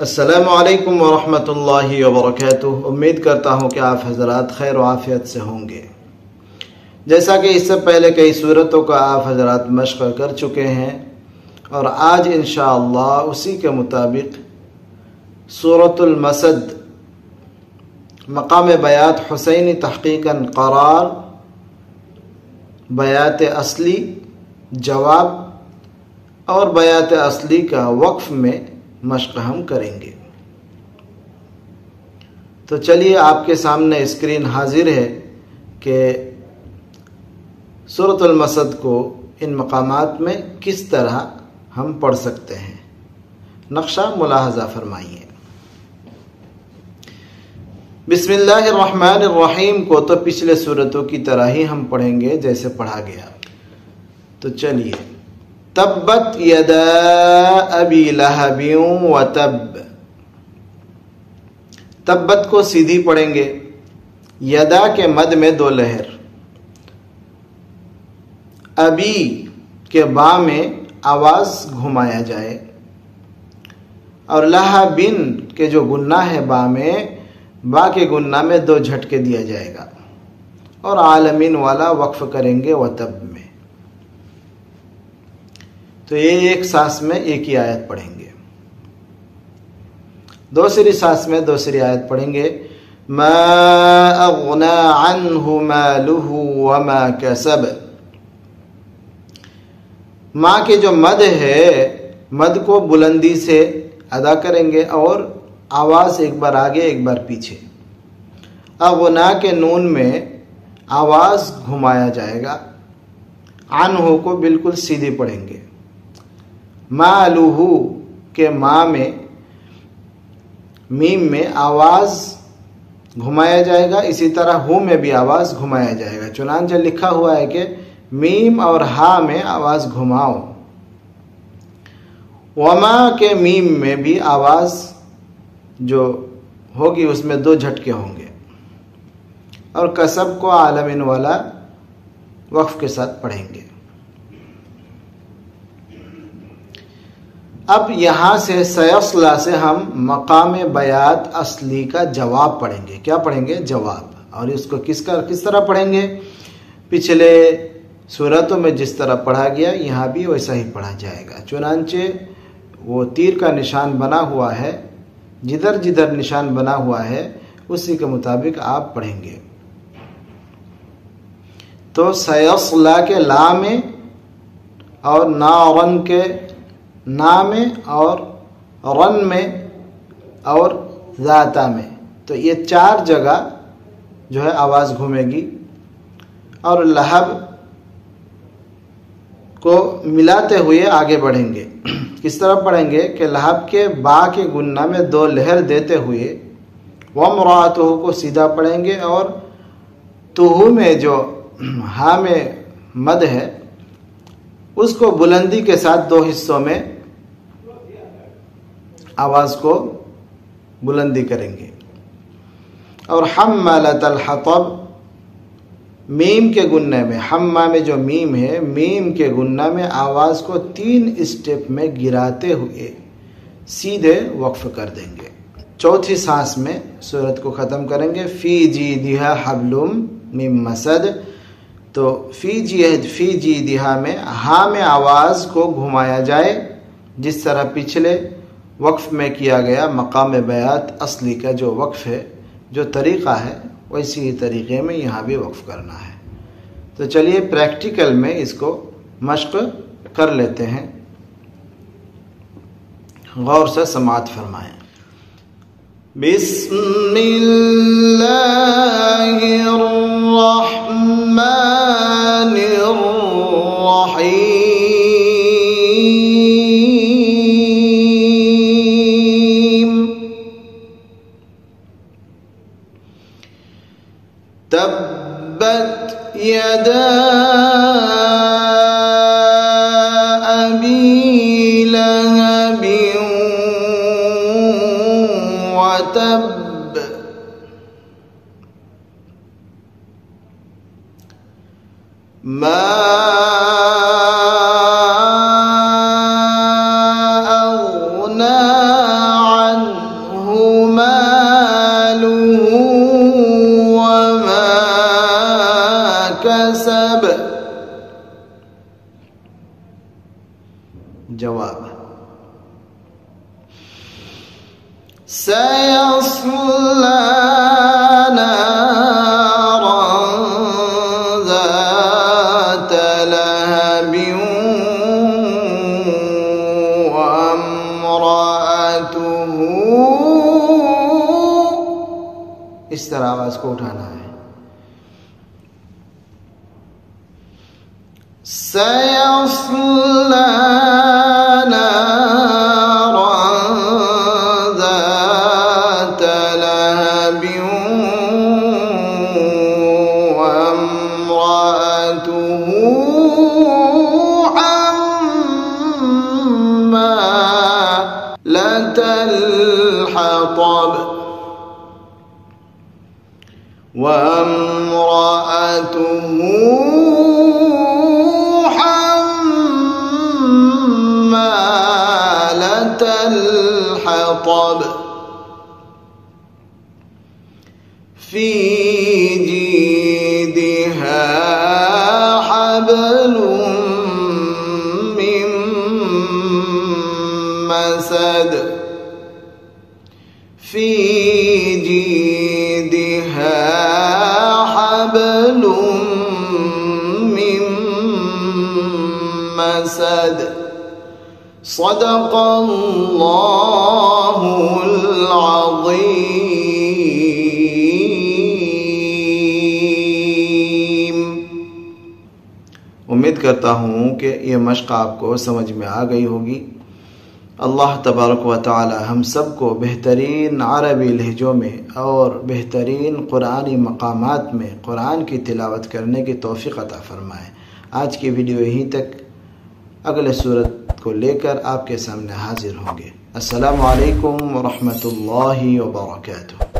السلام علیکم ورحمۃ اللہ وبرکاتہ۔ امید کرتا ہوں کہ آپ حضرات خیر و عافیت سے ہوں گے۔ جیسا کہ اس سے پہلے کئی صورتوں کا آپ حضرات مشق کر چکے ہیں اور آج انشاءاللہ اسی کے مطابق سورۃ المسد مقام بیعت حسین تحقیقاً قرار، بیعت اصلی جواب اور بیعت اصلی کا وقف میں مشق ہم کریں گے۔ تو چلیے، آپ کے سامنے اسکرین حاضر ہے کہ سورۃ المسد کو ان مقامات میں کس طرح ہم پڑھ سکتے ہیں۔ نقشہ ملاحظہ فرمائیے۔ بسم اللہ الرحمن الرحیم کو تو پچھلے صورتوں کی طرح ہی ہم پڑھیں گے جیسے پڑھا گیا۔ تو چلیے، تبت یدا ابی لہب و تب، تبت کو سیدھی پڑھیں گے، یدا کے مد میں دو لہر، ابی کے با میں آواز گھمایا جائے اور لہبن کے جو گنہ ہے با میں، با کے گنہ میں دو جھٹکے دیا جائے گا اور عالمین والا وقف کریں گے و تب میں۔ تو یہ ایک سانس میں ایک ہی آیت پڑھیں گے، دوسری سانس میں دوسری آیت پڑھیں گے۔ مَا أَغْنَى عَنْهُ مَالُهُ وَمَا كَسَبَ، ماں کے جو مد ہے مد کو بلندی سے ادا کریں گے اور آواز ایک بار آگے ایک بار پیچھے، اغنا کے نون میں آواز گھمایا جائے گا، عنہ کو بالکل سیدھی پڑھیں گے، مالوہ کے ماں میں میم میں آواز گھمایا جائے گا، اسی طرح ہو میں بھی آواز گھمایا جائے گا، چنانچہ لکھا ہوا ہے کہ میم اور ہا میں آواز گھماؤ، وما کے میم میں بھی آواز جو ہوگی اس میں دو جھٹکے ہوں گے، اور کسب کو عالمین والا وقف کے ساتھ پڑھیں گے۔ اب یہاں سے سیصلہ سے ہم مقام بیعت اصلی کا جواب پڑھیں گے۔ کیا پڑھیں گے؟ جواب۔ اور اس کو کس طرح پڑھیں گے؟ پچھلے صورتوں میں جس طرح پڑھا گیا یہاں بھی ویسا ہی پڑھا جائے گا، چنانچہ وہ تیر کا نشان بنا ہوا ہے، جدھر جدھر نشان بنا ہوا ہے اسی کے مطابق آپ پڑھیں گے۔ تو سیصلہ کے لا میں اور نارن کے نا میں اور رن میں اور ذاتہ میں، تو یہ چار جگہ جو ہے آواز گھومے گی، اور لہب کو ملاتے ہوئے آگے بڑھیں گے۔ کس طرح پڑھیں گے کہ لہب کے با کے گنہ میں دو لہر دیتے ہوئے وَمْرَأَتُهُ کو سیدھا پڑھیں گے، اور تُهُ میں جو ہا میں مد ہے اس کو بلندی کے ساتھ دو حصوں میں آواز کو بلندی کریں گے، اور حَمَّلَتَ الْحَطَبْ میم کے گنہ میں، حمّا میں جو میم ہے میم کے گنہ میں آواز کو تین اسٹیپ میں گراتے ہوئے سیدھے وقف کر دیں گے۔ چوتھی سانس میں سورت کو ختم کریں گے، فِي جِيدِهَا حَبْلُمْ مِن مَسَدْ، تو فی جی دہا میں ہا میں آواز کو گھمایا جائے جس طرح پچھلے وقف میں کیا گیا، مقام بیعت اصلی کا جو وقف ہے جو طریقہ ہے ویسی ہی طریقے میں یہاں بھی وقف کرنا ہے۔ تو چلیے پریکٹیکل میں اس کو مشق کر لیتے ہیں، غور سے سماعت فرمائیں۔ بسم اللہ الرحمن الرحیم، تبت یدا مَا أَغْنَى سيصلى نارا ذات لهب وامرأته. اس طرح آواز کو اٹھانا ہے. سيصلى وامرأته حمالة الحطب في جيدها حبل من مسد. في جيدها حبل من مسد. صدق الله العظيم. امید کرتا ہوں کہ یہ مشق آپ کو سمجھ میں آ گئی ہوگی. اللہ تبارک و تعالی ہم سب کو بہترین عربی لہجوں میں اور بہترین قرآنی مقامات میں قرآن کی تلاوت کرنے کی توفیق عطا فرمائے. آج کی ویڈیو یہیں تک. اگلے سورت کو لے کر آپ کے سامنے حاضر ہوں گے. السلام علیکم ورحمۃ اللہ وبرکاتہ.